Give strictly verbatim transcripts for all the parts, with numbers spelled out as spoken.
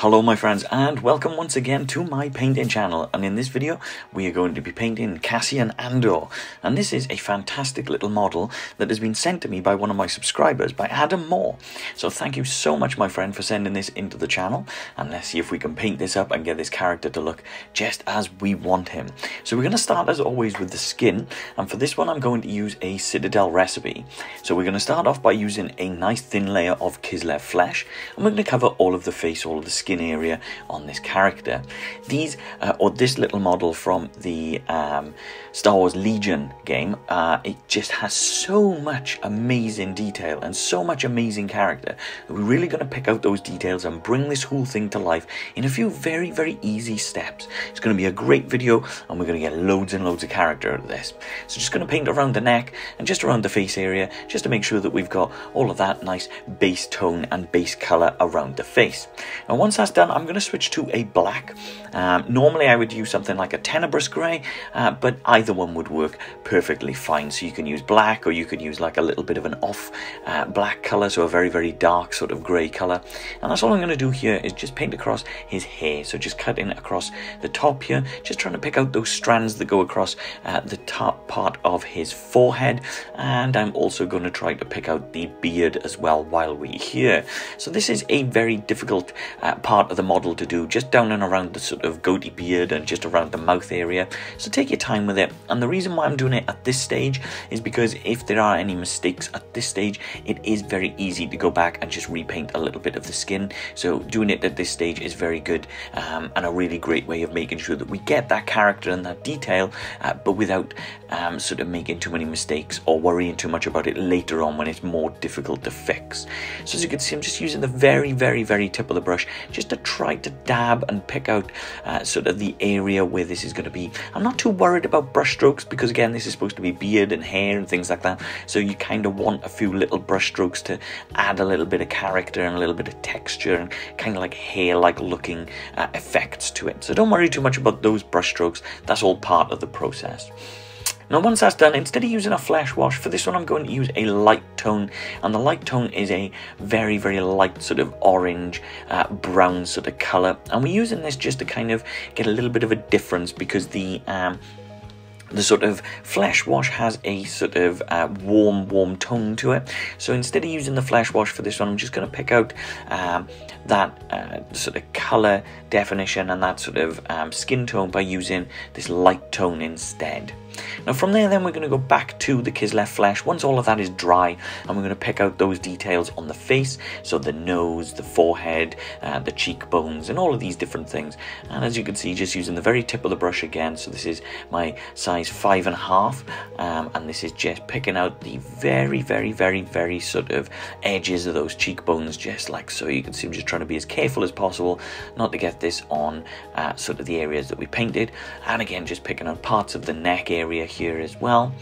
Hello my friends, and welcome once again to my painting channel, and in this video we are going to be painting Cassian Andor, and this is a fantastic little model that has been sent to me by one of my subscribers, by Adam Moore. So thank you so much my friend for sending this into the channel, and let's see if we can paint this up and get this character to look just as we want him. So we're going to start as always with the skin, and for this one I'm going to use a Citadel recipe. So we're going to start off by using a nice thin layer of Kislev flesh, and we're going to cover all of the face, all of the skin skin area on this character. These uh, or this little model from the um, Star Wars Legion game, uh, it just has so much amazing detail and so much amazing character. We're really going to pick out those details and bring this whole thing to life in a few very very easy steps. It's going to be a great video, and we're going to get loads and loads of character out of this. So just going to paint around the neck and just around the face area, just to make sure that we've got all of that nice base tone and base color around the face. And once that's done, I'm going to switch to a black. Um, normally I would use something like a tenebrous grey, uh, but either one would work perfectly fine. So you can use black, or you could use like a little bit of an off uh, black colour, so a very very dark sort of grey colour. And that's all I'm going to do here, is just paint across his hair. So just cutting across the top here, just trying to pick out those strands that go across uh, the top part of his forehead. And I'm also going to try to pick out the beard as well while we're here. So this is a very difficult uh, part of the model to do, just down and around the sort of goatee beard and just around the mouth area, so take your time with it. And the reason why I'm doing it at this stage is because if there are any mistakes at this stage, it is very easy to go back and just repaint a little bit of the skin. So doing it at this stage is very good, um, and a really great way of making sure that we get that character and that detail, uh, but without um, sort of making too many mistakes or worrying too much about it later on when it's more difficult to fix. So as you can see, I'm just using the very very very tip of the brush, just to try to dab and pick out uh, sort of the area where this is going to be. I'm not too worried about brush strokes, because again this is supposed to be beard and hair and things like that, so you kind of want a few little brush strokes to add a little bit of character and a little bit of texture and kind of like hair like looking uh, effects to it. So don't worry too much about those brush strokes, that's all part of the process. Now once that's done, instead of using a flash wash, for this one I'm going to use a light tone, and the light tone is a very very light sort of orange uh, brown sort of colour, and we're using this just to kind of get a little bit of a difference, because the um, the sort of flesh wash has a sort of uh, warm warm tone to it. So instead of using the flesh wash for this one, I'm just going to pick out um, that uh, sort of colour definition and that sort of um, skin tone by using this light tone instead. Now from there then we're going to go back to the Kislev flesh once all of that is dry, and we're going to pick out those details on the face, so the nose, the forehead, uh, the cheekbones and all of these different things. And as you can see, just using the very tip of the brush again, so this is my size five and a half, um, and this is just picking out the very very very very sort of edges of those cheekbones, just like so. You can see I'm just trying to be as careful as possible not to get this on uh, sort of the areas that we painted, and again just picking out parts of the neck area here as well.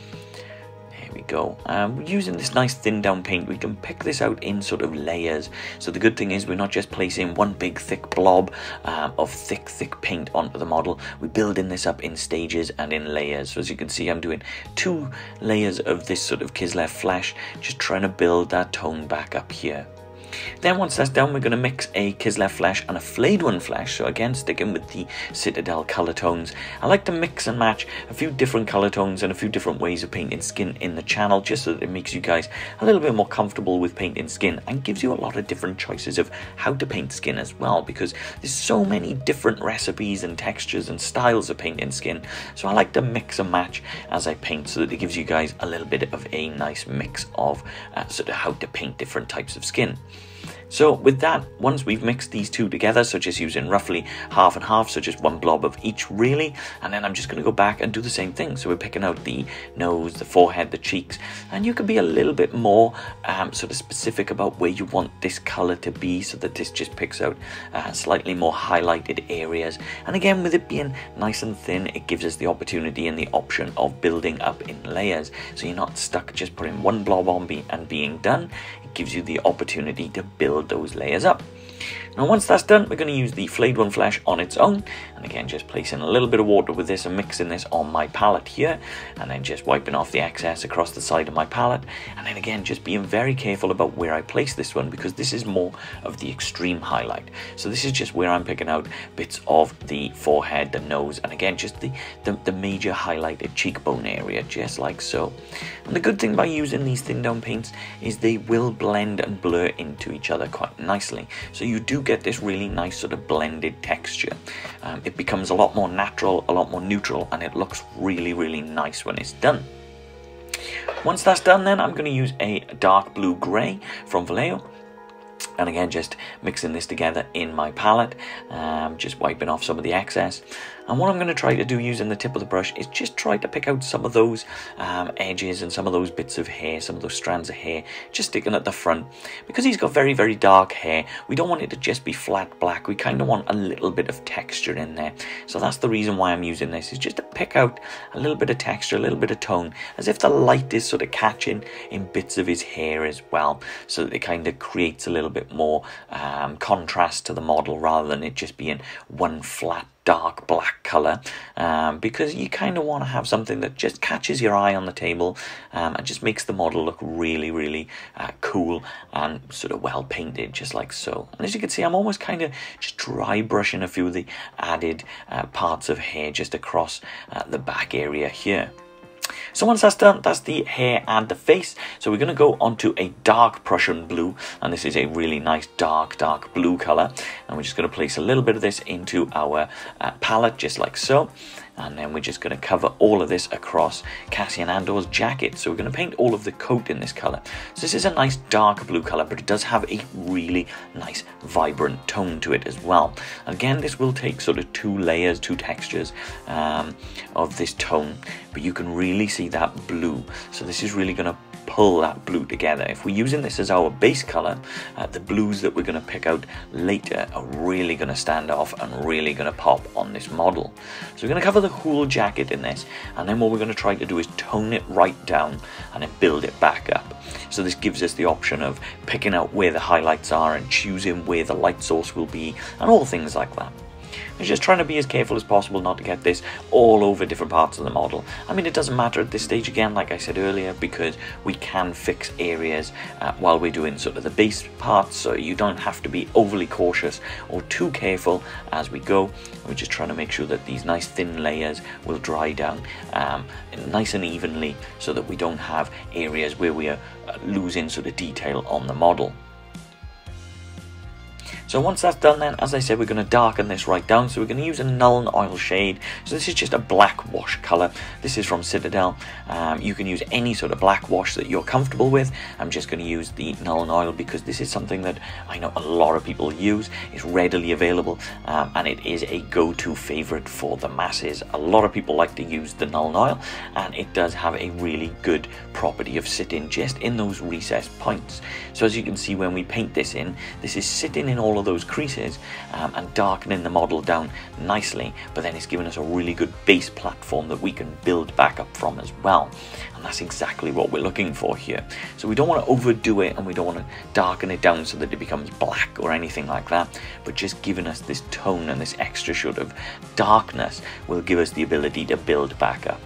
There we go. Um, using this nice thin down paint, we can pick this out in sort of layers. So the good thing is we're not just placing one big thick blob um, of thick thick paint onto the model. We're building this up in stages and in layers. So as you can see, I'm doing two layers of this sort of Kislev flesh, just trying to build that tone back up here. Then once that's done, we're going to mix a Kislev flesh and a Fladewan flesh, so again sticking with the Citadel colour tones. I like to mix and match a few different colour tones and a few different ways of painting skin in the channel, just so that it makes you guys a little bit more comfortable with painting skin and gives you a lot of different choices of how to paint skin as well, because there's so many different recipes and textures and styles of painting skin. So I like to mix and match as I paint, so that it gives you guys a little bit of a nice mix of uh, sort of how to paint different types of skin. So with that, once we've mixed these two together, so just using roughly half and half, so just one blob of each really, and then I'm just going to go back and do the same thing. So we're picking out the nose, the forehead, the cheeks, and you can be a little bit more um, sort of specific about where you want this colour to be, so that this just picks out uh, slightly more highlighted areas. And again, with it being nice and thin, it gives us the opportunity and the option of building up in layers, so you're not stuck just putting one blob on be and being done. It gives you the opportunity to build those layers up. Now once that's done, we're going to use the flayed one flesh on its own, and again just placing a little bit of water with this and mixing this on my palette here, and then just wiping off the excess across the side of my palette, and then again just being very careful about where I place this one, because this is more of the extreme highlight. So this is just where I'm picking out bits of the forehead, the nose, and again just the, the, the major highlighted cheekbone area, just like so. And the good thing by using these thin down paints is they will blend and blur into each other quite nicely, so you do get this really nice sort of blended texture. Um, it becomes a lot more natural, a lot more neutral, and it looks really really nice when it's done. Once that's done, then I'm going to use a dark blue grey from Vallejo, and again just mixing this together in my palette, um, just wiping off some of the excess. And what I'm going to try to do using the tip of the brush is just try to pick out some of those um, edges and some of those bits of hair, some of those strands of hair, just sticking at the front. Because he's got very, very dark hair, we don't want it to just be flat black. We kind of want a little bit of texture in there. So that's the reason why I'm using this, is just to pick out a little bit of texture, a little bit of tone, as if the light is sort of catching in bits of his hair as well, so that it kind of creates a little bit more um, contrast to the model, rather than it just being one flat dark black color, um, because you kind of want to have something that just catches your eye on the table, um, and just makes the model look really really uh, cool and sort of well painted, just like so. And as you can see, I'm almost kind of just dry brushing a few of the added uh, parts of hair just across uh, the back area here. So once that's done, that's the hair and the face. So we're going to go onto a dark Prussian blue, and this is a really nice dark, dark blue colour. And we're just going to place a little bit of this into our uh, palette, just like so. And then we're just going to cover all of this across Cassian Andor's jacket. So we're going to paint all of the coat in this colour. So this is a nice dark blue colour, but it does have a really nice vibrant tone to it as well. Again, this will take sort of two layers, two textures um, of this tone, but you can really see that blue. So this is really going to pull that blue together. If we're using this as our base colour, uh, the blues that we're going to pick out later are really going to stand off and really going to pop on this model. So we're going to cover the whole jacket in this, and then what we're going to try to do is tone it right down and then build it back up. So this gives us the option of picking out where the highlights are and choosing where the light source will be and all things like that. We're just trying to be as careful as possible not to get this all over different parts of the model. I mean, it doesn't matter at this stage, again, like I said earlier, because we can fix areas uh, while we're doing sort of the base parts, so you don't have to be overly cautious or too careful as we go. We're just trying to make sure that these nice thin layers will dry down um, nice and evenly, so that we don't have areas where we are losing sort of detail on the model. So once that's done, then, as I said, we're going to darken this right down. So we're going to use a Nuln Oil shade. So this is just a black wash colour. This is from Citadel. Um, you can use any sort of black wash that you're comfortable with. I'm just going to use the Nuln Oil because this is something that I know a lot of people use. It's readily available, um, and it is a go-to favourite for the masses. A lot of people like to use the Nuln Oil, and it does have a really good property of sitting just in those recessed points. So as you can see, when we paint this in, this is sitting in all of those creases um, and darkening the model down nicely, but then it's giving us a really good base platform that we can build back up from as well, and that's exactly what we're looking for here. So we don't want to overdo it, and we don't want to darken it down so that it becomes black or anything like that, but just giving us this tone and this extra shot of darkness will give us the ability to build back up.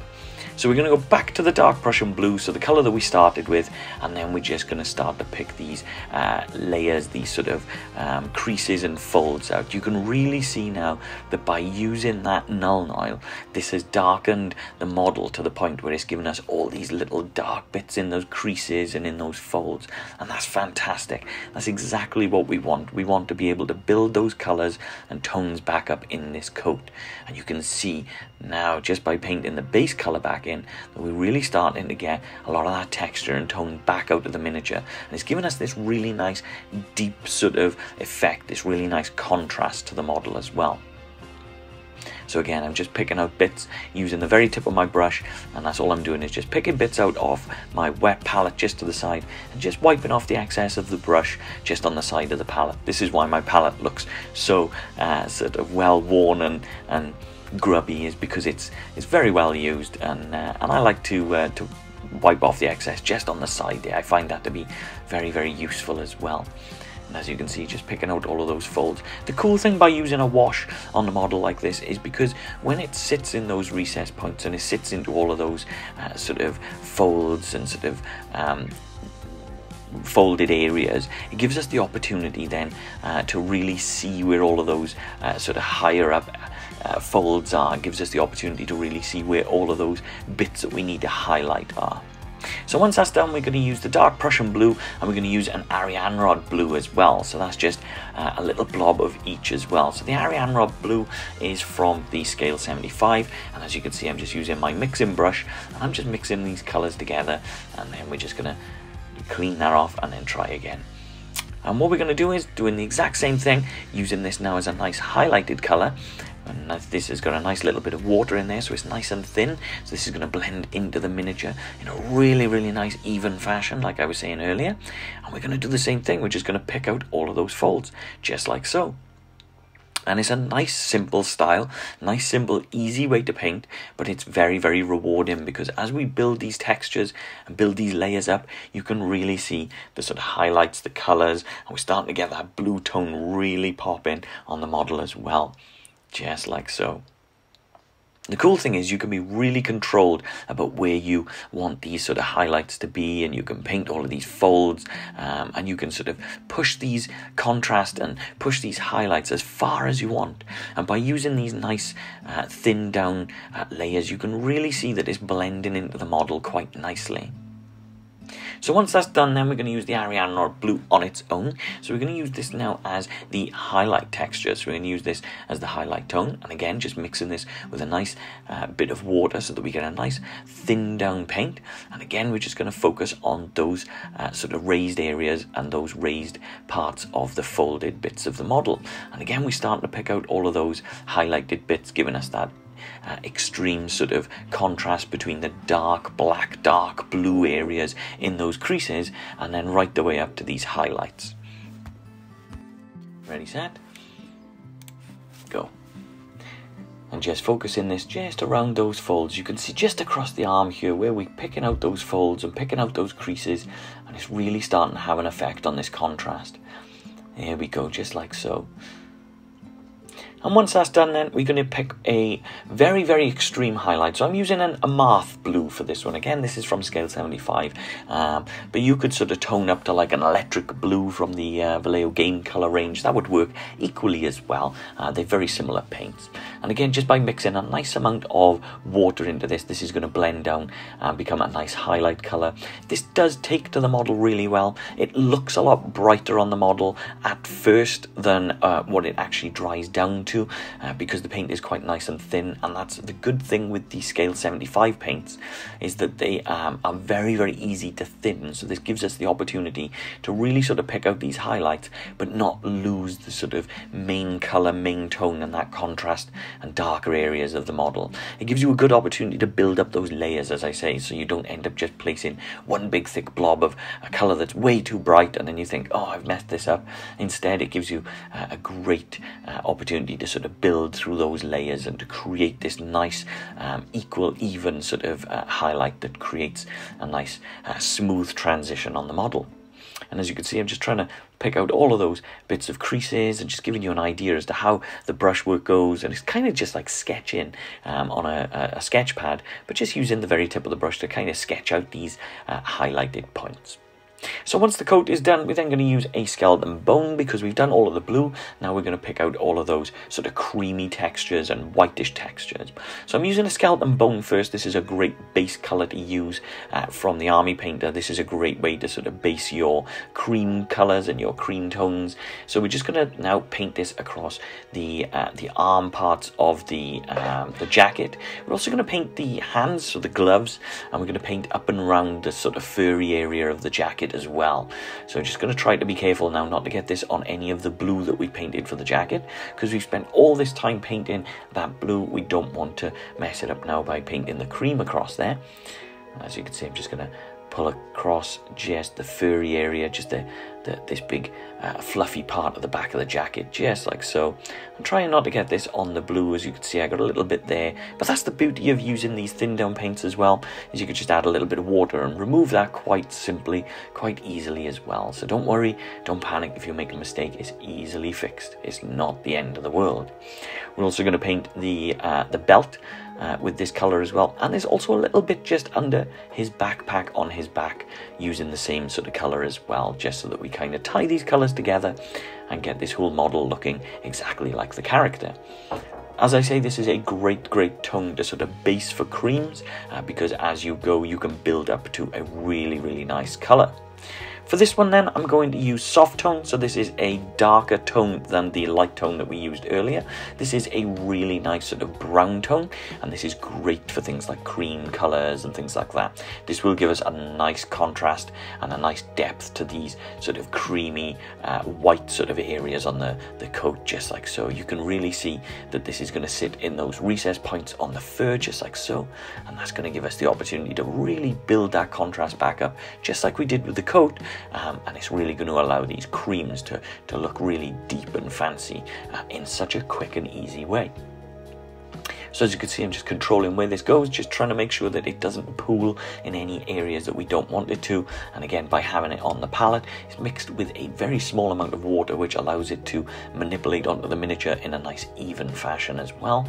So we're going to go back to the dark Prussian blue, so the colour that we started with, and then we're just going to start to pick these uh, layers, these sort of um, creases and folds out. You can really see now that by using that Nuln Oil, this has darkened the model to the point where it's given us all these little dark bits in those creases and in those folds, and that's fantastic. That's exactly what we want. We want to be able to build those colours and tones back up in this coat, and you can see now just by painting the base colour back in, that we're really starting to get a lot of that texture and tone back out of the miniature, and it's giving us this really nice deep sort of effect, this really nice contrast to the model as well. So again, I'm just picking out bits using the very tip of my brush, and that's all I'm doing, is just picking bits out off my wet palette just to the side and just wiping off the excess of the brush just on the side of the palette. This is why my palette looks so uh, sort of well worn and and grubby, is because it's it's very well used, and uh, and I like to uh, to wipe off the excess just on the side there. I find that to be very very useful as well. And as you can see, just picking out all of those folds. The cool thing by using a wash on a model like this is because when it sits in those recess points and it sits into all of those uh, sort of folds and sort of um, folded areas, it gives us the opportunity then uh, to really see where all of those uh, sort of higher up uh, folds are. It gives us the opportunity to really see where all of those bits that we need to highlight are. So once that's done, we're going to use the dark Prussian blue, and we're going to use an Arianrod blue as well. So that's just uh, a little blob of each as well. So the Arianrod blue is from the Scale seventy-five, and as you can see, I'm just using my mixing brush, and I'm just mixing these colours together, and then we're just going to clean that off and then try again. And what we're going to do is doing the exact same thing, using this now as a nice highlighted colour. And this has got a nice little bit of water in there, so it's nice and thin, so this is going to blend into the miniature in a really really nice even fashion, like I was saying earlier. And we're going to do the same thing, we're just going to pick out all of those folds, just like so. And it's a nice simple style, nice simple easy way to paint, but it's very very rewarding, because as we build these textures and build these layers up, you can really see the sort of highlights, the colours, and we're starting to get that blue tone really popping on the model as well. Just like so. The cool thing is you can be really controlled about where you want these sort of highlights to be, and you can paint all of these folds, um, and you can sort of push these contrast and push these highlights as far as you want. And by using these nice uh, thin down uh, layers, you can really see that it's blending into the model quite nicely. So once that's done, then we're going to use the Arianrod blue on its own. So we're going to use this now as the highlight texture. So we're going to use this as the highlight tone. And again, just mixing this with a nice uh, bit of water so that we get a nice thin down paint. And again, we're just going to focus on those uh, sort of raised areas and those raised parts of the folded bits of the model. And again, we start to pick out all of those highlighted bits, giving us that Uh, extreme sort of contrast between the dark black, dark blue areas in those creases, and then right the way up to these highlights. Ready, set, go. And just focusing this just around those folds. You can see just across the arm here where we're picking out those folds and picking out those creases, and it's really starting to have an effect on this contrast. Here we go, just like so. And once that's done, then we're going to pick a very, very extreme highlight. So I'm using an Amarth blue for this one. Again, this is from Scale seventy-five. Um, but you could sort of tone up to like an electric blue from the uh, Vallejo game colour range. That would work equally as well. Uh, they're very similar paints. And again, just by mixing a nice amount of water into this, this is going to blend down and become a nice highlight colour. This does take to the model really well. It looks a lot brighter on the model at first than uh, what it actually dries down to. To, uh, because the paint is quite nice and thin, and that's the good thing with the Scale seventy-five paints, is that they um, are very very easy to thin, so this gives us the opportunity to really sort of pick out these highlights but not lose the sort of main colour, main tone, and that contrast and darker areas of the model. It gives you a good opportunity to build up those layers, as I say, so you don't end up just placing one big thick blob of a colour that's way too bright and then you think, oh, I've messed this up. Instead, it gives you uh, a great uh, opportunity to sort of build through those layers and to create this nice um, equal even sort of uh, highlight that creates a nice uh, smooth transition on the model. And as you can see, I'm just trying to pick out all of those bits of creases and just giving you an idea as to how the brushwork goes, and it's kind of just like sketching um, on a, a sketch pad, but just using the very tip of the brush to kind of sketch out these uh, highlighted points. So once the coat is done, we're then going to use a skeleton bone, because we've done all of the blue. Now we're going to pick out all of those sort of creamy textures and whitish textures. So I'm using a skeleton bone first. This is a great base colour to use uh, from the Army Painter. This is a great way to sort of base your cream colours and your cream tones. So we're just going to now paint this across the uh, the arm parts of the, um, the jacket. We're also going to paint the hands, so the gloves, and we're going to paint up and around the sort of furry area of the jacket as well. So just going to try to be careful now not to get this on any of the blue that we painted for the jacket, because we've spent all this time painting that blue. We don't want to mess it up now by painting the cream across there. As you can see, I'm just going to pull across just the furry area, just the, the, this big uh, fluffy part of the back of the jacket, just like so. I'm trying not to get this on the blue. As you can see, I got a little bit there, but that's the beauty of using these thin down paints as well, is you could just add a little bit of water and remove that quite simply, quite easily as well. So don't worry, don't panic if you make a mistake, it's easily fixed. It's not the end of the world. We're also going to paint the, uh, the belt Uh, with this color as well, and there's also a little bit just under his backpack on his back using the same sort of color as well, just so that we kind of tie these colors together and get this whole model looking exactly like the character. As I say, this is a great, great tone to sort of base for creams, uh, because as you go you can build up to a really, really nice color. For this one then, I'm going to use soft tone, so this is a darker tone than the light tone that we used earlier. This is a really nice sort of brown tone, and this is great for things like cream colours and things like that. This will give us a nice contrast and a nice depth to these sort of creamy uh, white sort of areas on the, the coat, just like so. You can really see that this is going to sit in those recess points on the fur, just like so, and that's going to give us the opportunity to really build that contrast back up, just like we did with the coat. Um, and it's really going to allow these creams to, to look really deep and fancy uh, in such a quick and easy way. So as you can see, I'm just controlling where this goes, just trying to make sure that it doesn't pool in any areas that we don't want it to. And again, by having it on the palette, it's mixed with a very small amount of water, which allows it to manipulate onto the miniature in a nice even fashion as well,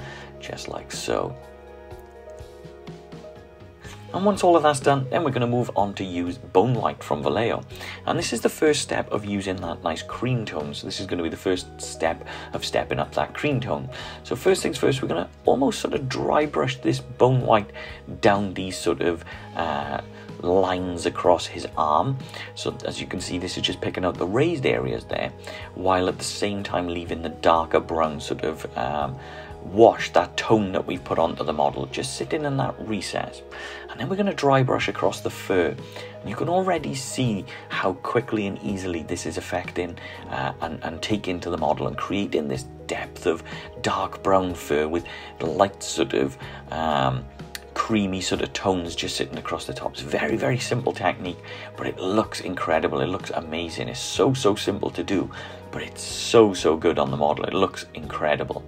just like so. And once all of that's done, then we're going to move on to use Bone Light from Vallejo. And this is the first step of using that nice cream tone. So this is going to be the first step of stepping up that cream tone. So first things first, we're going to almost sort of dry brush this Bone Light down these sort of uh, lines across his arm. So as you can see, this is just picking out the raised areas there, while at the same time leaving the darker brown sort of um, wash, that tone that we've put onto the model, just sitting in that recess. And then we're going to dry brush across the fur, and you can already see how quickly and easily this is affecting uh, and, and taking to the model and creating this depth of dark brown fur with light sort of um, creamy sort of tones just sitting across the top. It's very, very simple technique, but it looks incredible. It looks amazing. It's so, so simple to do, but it's so, so good on the model. It looks incredible.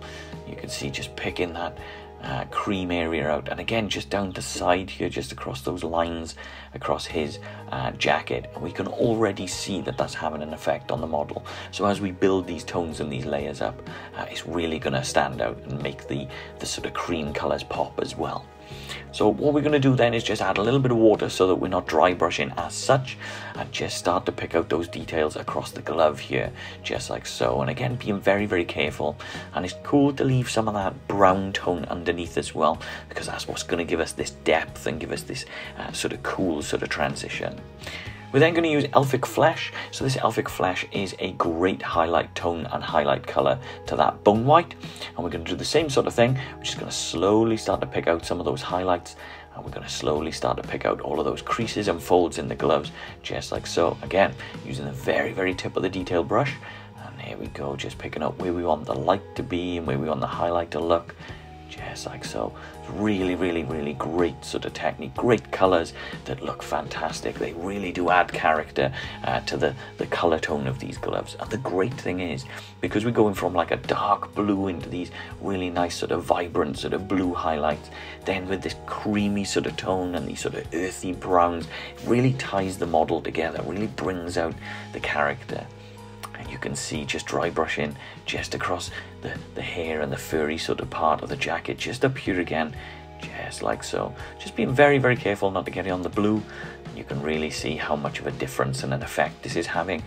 You can see just picking that uh, cream area out, and again just down the side here, just across those lines across his uh, jacket, and we can already see that that's having an effect on the model. So as we build these tones and these layers up, uh, it's really going to stand out and make the, the sort of cream colours pop as well. So what we're going to do then is just add a little bit of water so that we're not dry brushing as such, and just start to pick out those details across the glove here, just like so. And again, being very, very careful, and it's cool to leave some of that brown tone underneath as well, because that's what's going to give us this depth and give us this uh, sort of cool sort of transition. We're then going to use Elfic Flesh. So this Elfic Flesh is a great highlight tone and highlight colour to that Bone White. And we're going to do the same sort of thing. We're just going to slowly start to pick out some of those highlights. And we're going to slowly start to pick out all of those creases and folds in the gloves, just like so. Again, using the very, very tip of the detail brush. And there we go, just picking up where we want the light to be and where we want the highlight to look. Just like so. Really, really, really great sort of technique. Great colours that look fantastic. They really do add character uh, to the, the colour tone of these gloves. And the great thing is, because we're going from like a dark blue into these really nice sort of vibrant sort of blue highlights, then with this creamy sort of tone and these sort of earthy browns, it really ties the model together, really brings out the character. And you can see just dry brushing just across the, the hair and the furry sort of part of the jacket, just up here again, just like so. Just being very, very careful not to get it on the blue, and you can really see how much of a difference and an effect this is having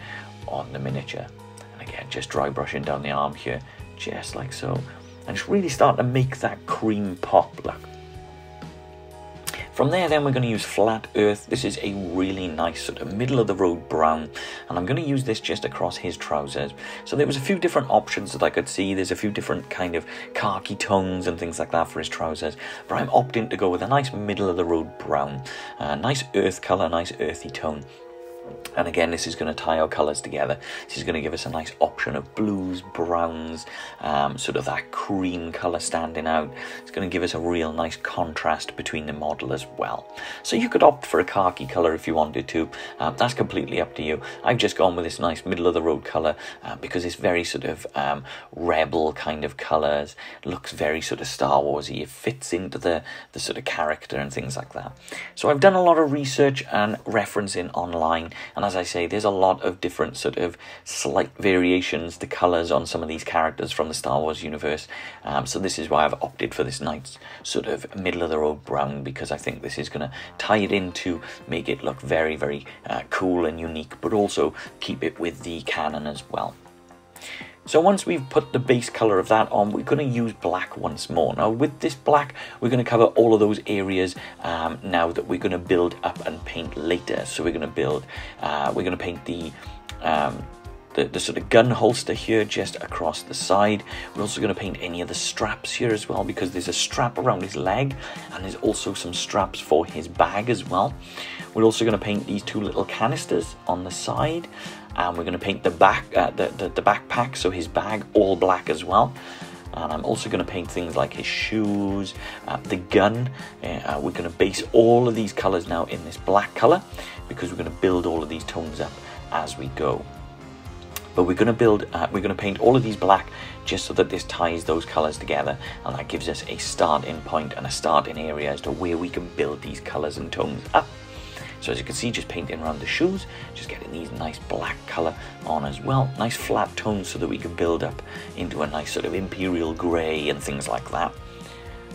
on the miniature. And again, just dry brushing down the arm here, just like so, and just really start to make that cream pop look. From there then, we're going to use Flat Earth. This is a really nice sort of middle of the road brown, and I'm going to use this just across his trousers. So there was a few different options that I could see. There's a few different kind of khaki tones and things like that for his trousers, but I'm opting to go with a nice middle of the road brown, uh, nice earth colour, nice earthy tone. And again, this is going to tie our colours together. This is going to give us a nice option of blues, browns, um, sort of that cream colour standing out. It's going to give us a real nice contrast between the model as well. So you could opt for a khaki colour if you wanted to. Um, that's completely up to you. I've just gone with this nice middle of the road colour uh, because it's very sort of um, rebel kind of colours. Looks very sort of Star Wars-y. It fits into the, the sort of character and things like that. So I've done a lot of research and referencing online, and as I say, there's a lot of different sort of slight variations to colours on some of these characters from the Star Wars universe. Um, so this is why I've opted for this nice sort of middle of the road brown, because I think this is going to tie it in to make it look very, very uh, cool and unique, but also keep it with the canon as well. So once we've put the base colour of that on, we're going to use black once more. Now with this black, we're going to cover all of those areas um, now that we're going to build up and paint later. So we're going to build, uh, we're going to paint the, um, the, the sort of gun holster here just across the side. We're also going to paint any of the straps here as well, because there's a strap around his leg and there's also some straps for his bag as well. We're also going to paint these two little canisters on the side. And we're going to paint the back, uh, the, the, the backpack, so his bag, all black as well. And I'm also going to paint things like his shoes, uh, the gun. Uh, we're going to base all of these colours now in this black colour, because we're going to build all of these tones up as we go. But we're going to build, uh, we're going to paint all of these black just so that this ties those colours together, and that gives us a starting point and a starting area as to where we can build these colours and tones up. So as you can see, just painting around the shoes, just getting these nice black colour on as well. Nice flat tones so that we can build up into a nice sort of imperial grey and things like that.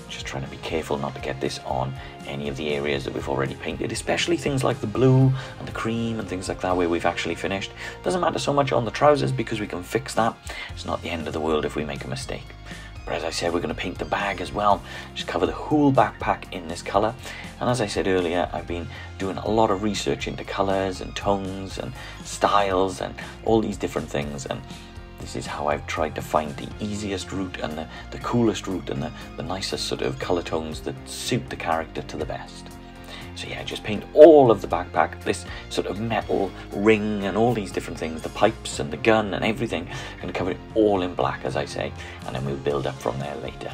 Just trying to be careful not to get this on any of the areas that we've already painted, especially things like the blue and the cream and things like that where we've actually finished. Doesn't matter so much on the trousers because we can fix that. It's not the end of the world if we make a mistake. But as I said, we're going to paint the bag as well, just cover the whole backpack in this colour. And as I said earlier, I've been doing a lot of research into colours and tones and styles and all these different things, and this is how I've tried to find the easiest route and the, the coolest route and the, the nicest sort of colour tones that suit the character to the best. So yeah, just paint all of the backpack, this sort of metal ring and all these different things, the pipes and the gun and everything. I'm going to cover it all in black, as I say, and then we'll build up from there later.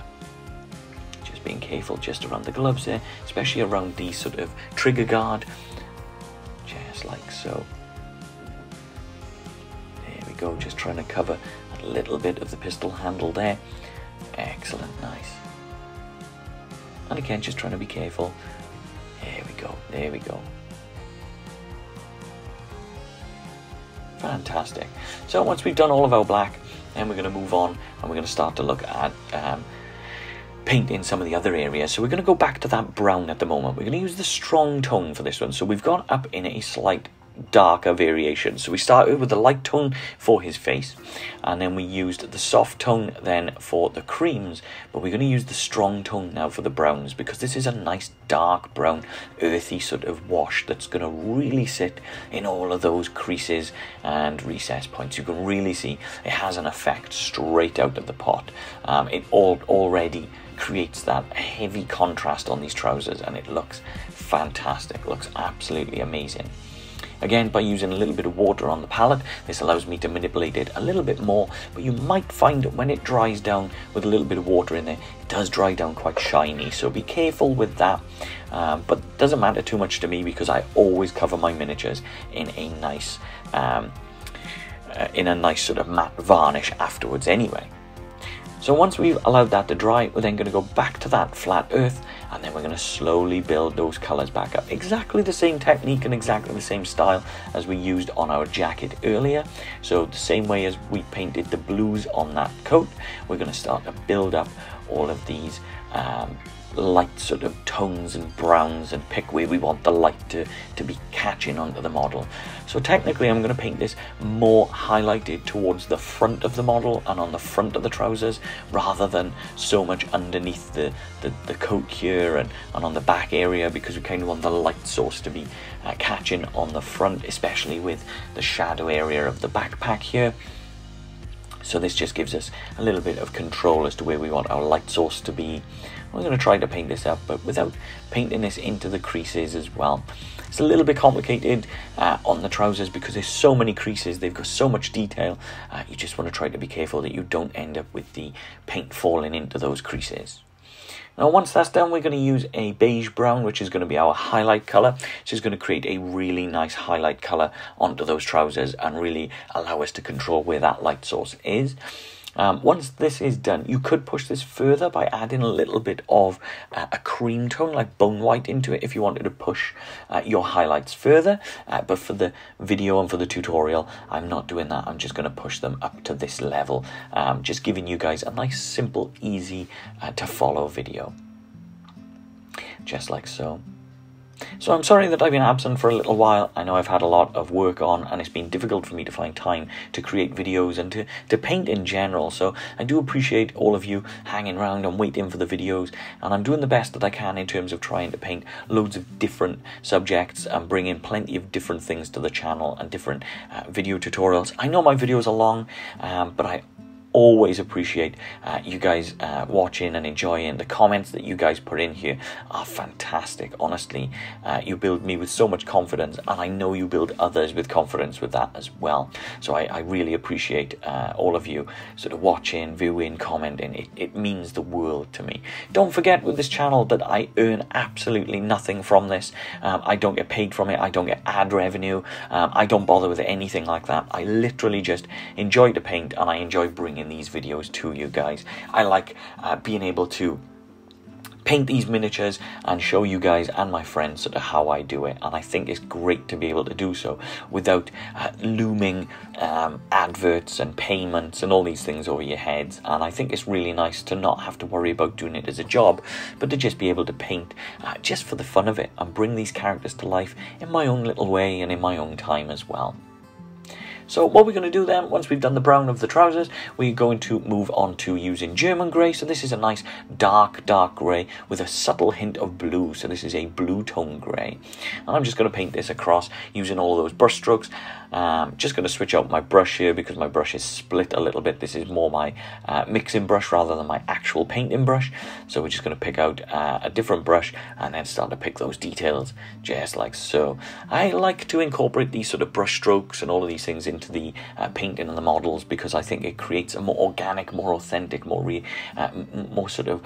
Just being careful just around the gloves there, especially around the sort of trigger guard, just like so. There we go, just trying to cover a little bit of the pistol handle there. Excellent, nice. And again, just trying to be careful. There we go, there we go. Fantastic. So once we've done all of our black, then we're going to move on and we're going to start to look at um, painting some of the other areas. So we're going to go back to that brown at the moment. We're going to use the strong tone for this one. So we've gone up in a slight darker variation. So we started with the light tone for his face, and then we used the soft tone then for the creams, but we're going to use the strong tone now for the browns, because this is a nice dark brown earthy sort of wash that's going to really sit in all of those creases and recess points. You can really see it has an effect straight out of the pot. Um, it all already creates that heavy contrast on these trousers, and it looks fantastic. It looks absolutely amazing. Again, by using a little bit of water on the palette, this allows me to manipulate it a little bit more, but you might find that when it dries down with a little bit of water in there, it does dry down quite shiny, so be careful with that. Um, but it doesn't matter too much to me because I always cover my miniatures in a nice, um, uh, in a nice sort of matte varnish afterwards anyway. So once we've allowed that to dry, we're then going to go back to that flat earth, and then we're going to slowly build those colours back up. Exactly the same technique and exactly the same style as we used on our jacket earlier. So the same way as we painted the blues on that coat, we're going to start to build up all of these um, light sort of tones and browns and pick where we want the light to, to be catching onto the model. So technically I'm going to paint this more highlighted towards the front of the model and on the front of the trousers, rather than so much underneath the, the, the coat here and, and on the back area, because we kind of want the light source to be uh, catching on the front, especially with the shadow area of the backpack here. So this just gives us a little bit of control as to where we want our light source to be. I'm going to try to paint this up, but without painting this into the creases as well. It's a little bit complicated uh, on the trousers because there's so many creases, they've got so much detail. Uh, you just want to try to be careful that you don't end up with the paint falling into those creases. Now once that's done, we're going to use a beige brown, which is going to be our highlight colour, which is going to create a really nice highlight colour onto those trousers and really allow us to control where that light source is. Um, once this is done, you could push this further by adding a little bit of uh, a cream tone like bone white into it if you wanted to push uh, your highlights further. Uh, but for the video and for the tutorial, I'm not doing that. I'm just going to push them up to this level. Um, just giving you guys a nice, simple, easy uh, to follow video. Just like so. So I'm sorry that I've been absent for a little while. I know I've had a lot of work on and it's been difficult for me to find time to create videos and to, to paint in general. So I do appreciate all of you hanging around and waiting for the videos. And I'm doing the best that I can in terms of trying to paint loads of different subjects and bring in plenty of different things to the channel and different uh, video tutorials. I know my videos are long, um, but I always appreciate uh, you guys uh, watching and enjoying. The comments that you guys put in here are fantastic, honestly. Uh, you build me with so much confidence, and I know you build others with confidence with that as well. So I, I really appreciate uh, all of you sort of watching, viewing, commenting. It, it means the world to me. Don't forget with this channel that I earn absolutely nothing from this. Um, I don't get paid from it. I don't get ad revenue. Um, I don't bother with anything like that. I literally just enjoy to paint, and I enjoy bringing these videos to you guys. I like uh, being able to paint these miniatures and show you guys and my friends sort of how I do it, and I think it's great to be able to do so without uh, looming um, adverts and payments and all these things over your heads. And I think it's really nice to not have to worry about doing it as a job, but to just be able to paint uh, just for the fun of it and bring these characters to life in my own little way and in my own time as well. So what we're going to do then, once we've done the brown of the trousers, we're going to move on to using German grey. So this is a nice dark, dark grey with a subtle hint of blue. So this is a blue tone grey. And I'm just going to paint this across using all those brush strokes. Um, just going to switch out my brush here because my brush is split a little bit. This is more my uh, mixing brush rather than my actual painting brush. So we're just going to pick out uh, a different brush and then start to pick those details just like so. I like to incorporate these sort of brush strokes and all of these things in into the uh, painting and the models because I think it creates a more organic, more authentic, more re uh, more sort of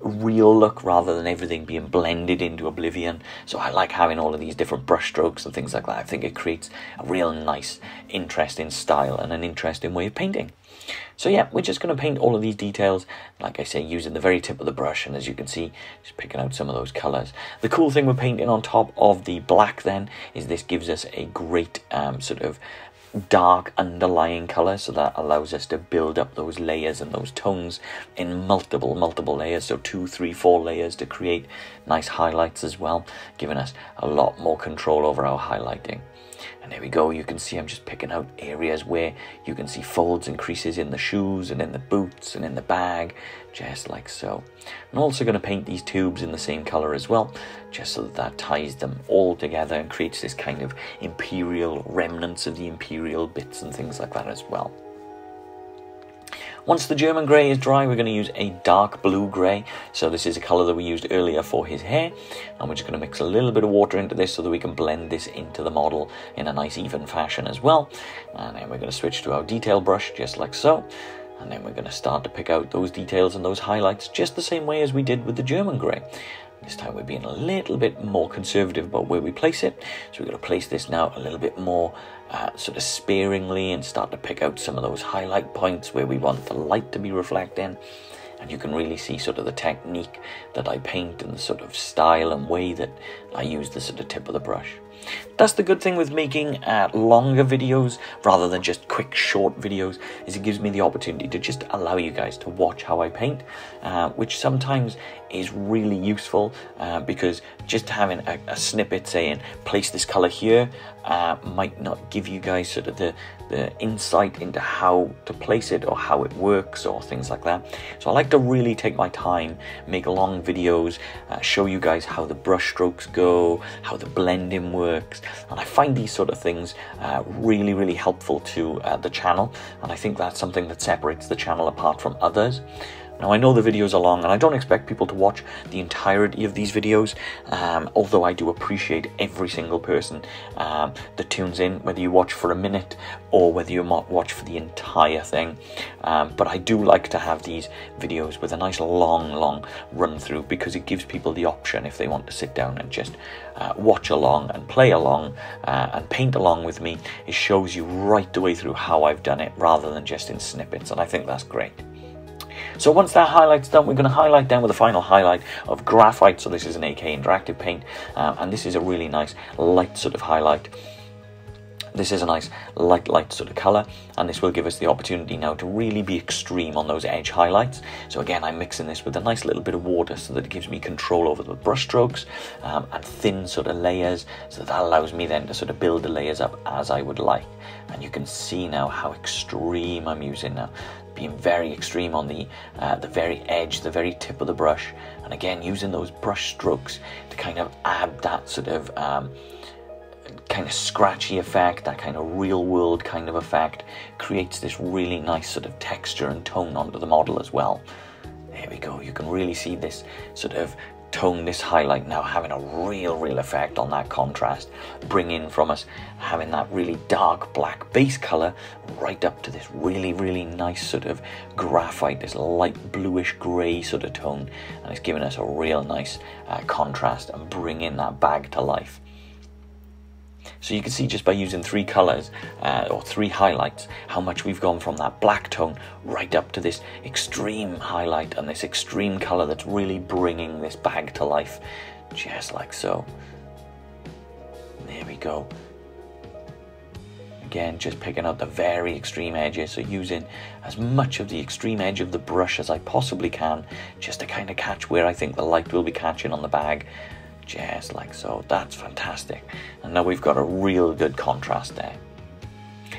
real look rather than everything being blended into oblivion. So I like having all of these different brush strokes and things like that. I think it creates a real nice, interesting style and an interesting way of painting. So yeah, we're just going to paint all of these details, like I say, using the very tip of the brush, and as you can see, just picking out some of those colours. The cool thing we're painting on top of the black then is this gives us a great um, sort of dark underlying color, so that allows us to build up those layers and those tones in multiple multiple layers, so two three four layers to create nice highlights as well, giving us a lot more control over our highlighting. And there we go, you can see I'm just picking out areas where you can see folds and creases in the shoes and in the boots and in the bag, just like so. I'm also going to paint these tubes in the same colour as well, just so that that ties them all together and creates this kind of imperial remnants of the imperial bits and things like that as well. Once the German grey is dry, we're going to use a dark blue grey. So this is a colour that we used earlier for his hair. And we're just going to mix a little bit of water into this so that we can blend this into the model in a nice even fashion as well. And then we're going to switch to our detail brush just like so. And then we're going to start to pick out those details and those highlights just the same way as we did with the German grey. This time we're being a little bit more conservative about where we place it. So we're going to place this now a little bit more uh, sort of sparingly and start to pick out some of those highlight points where we want the light to be reflecting. And you can really see sort of the technique that I paint and the sort of style and way that I use the sort of tip of the brush. That's the good thing with making uh, longer videos rather than just quick short videos, is it gives me the opportunity to just allow you guys to watch how I paint, uh, which sometimes is really useful uh, because just having a, a snippet saying place this colour here uh, might not give you guys sort of the, the insight into how to place it or how it works or things like that. So I like to really take my time, make long videos, uh, show you guys how the brush strokes go, how the blending works. And I find these sort of things uh, really, really helpful to uh, the channel, and I think that's something that separates the channel apart from others. Now I know the videos are long and I don't expect people to watch the entirety of these videos, um, although I do appreciate every single person um, that tunes in, whether you watch for a minute or whether you might watch for the entire thing. Um, but I do like to have these videos with a nice long, long run through, because it gives people the option if they want to sit down and just uh, watch along and play along uh, and paint along with me. It shows you right the way through how I've done it rather than just in snippets, and I think that's great. So once that highlight's done, we're going to highlight down with a final highlight of graphite. So this is an A K Interactive paint, um, and this is a really nice light sort of highlight. This is a nice light, light sort of colour, and this will give us the opportunity now to really be extreme on those edge highlights. So again, I'm mixing this with a nice little bit of water so that it gives me control over the brush strokes um, and thin sort of layers, so that allows me then to sort of build the layers up as I would like. And you can see now how extreme I'm using now. Being very extreme on the, uh, the very edge, the very tip of the brush, and again using those brush strokes to kind of add that sort of um, kind of scratchy effect, that kind of real world kind of effect, creates this really nice sort of texture and tone onto the model as well. There we go, you can really see this sort of tone, this highlight now having a real, real effect on that contrast, bringing from us having that really dark black base color right up to this really, really nice sort of graphite, this light bluish gray sort of tone, and it's giving us a real nice uh, contrast and bringing that bag to life. So you can see just by using three colours uh, or three highlights how much we've gone from that black tone right up to this extreme highlight and this extreme colour that's really bringing this bag to life, just like so. There we go. Again, just picking out the very extreme edges, so using as much of the extreme edge of the brush as I possibly can, just to kind of catch where I think the light will be catching on the bag. Just like so. That's fantastic. And now we've got a real good contrast there.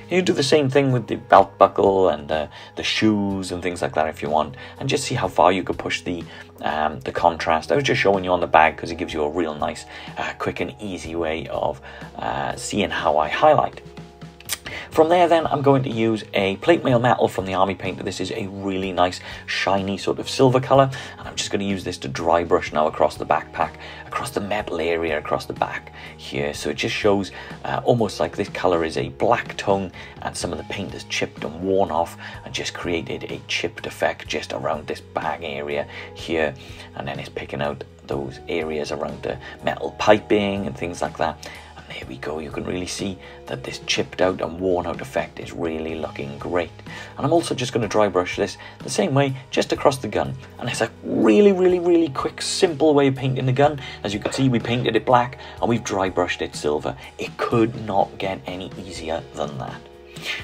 You do the same thing with the belt buckle and the, the shoes and things like that if you want, and just see how far you could push the um, the contrast. I was just showing you on the bag because it gives you a real nice, uh, quick and easy way of uh, seeing how I highlight. From there then, I'm going to use a plate mail metal from the Army Painter. This is a really nice shiny sort of silver colour, and I'm just going to use this to dry brush now across the backpack, across the metal area, across the back here. So it just shows uh, almost like this colour is a black tone and some of the paint is chipped and worn off and just created a chipped effect just around this bag area here, and then it's picking out those areas around the metal piping and things like that. Here we go, you can really see that this chipped out and worn out effect is really looking great. And I'm also just going to dry brush this the same way just across the gun, and it's a really really really quick simple way of painting the gun. As you can see, we painted it black and we've dry brushed it silver. It could not get any easier than that.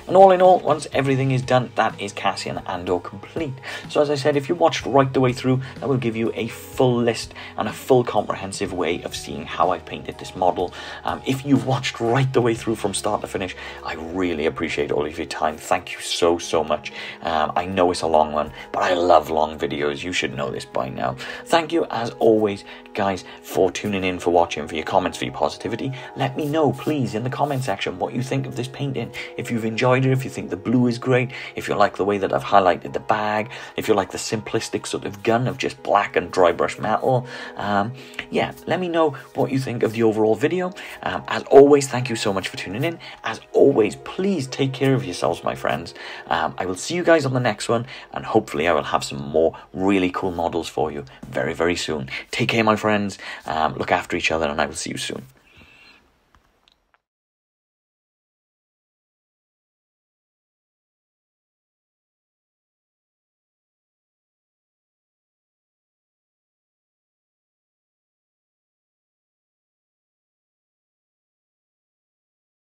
And all in all, once everything is done, that is Cassian Andor complete. So as I said, if you watched right the way through, that will give you a full list and a full comprehensive way of seeing how I've painted this model. Um, if you've watched right the way through from start to finish, I really appreciate all of your time. Thank you so, so much. Um, I know it's a long one, but I love long videos. You should know this by now. Thank you, as always, guys, for tuning in, for watching, for your comments, for your positivity. Let me know, please, in the comment section what you think of this painting. If you've enjoyed it, if you think the blue is great, if you like the way that I've highlighted the bag, if you like the simplistic sort of gun of just black and dry brush metal, um, yeah, let me know what you think of the overall video. Um, as always, thank you so much for tuning in. As always, please take care of yourselves, my friends. Um, I will see you guys on the next one, and hopefully I will have some more really cool models for you very, very soon. Take care, my friends. Um, look after each other, and I will see you soon.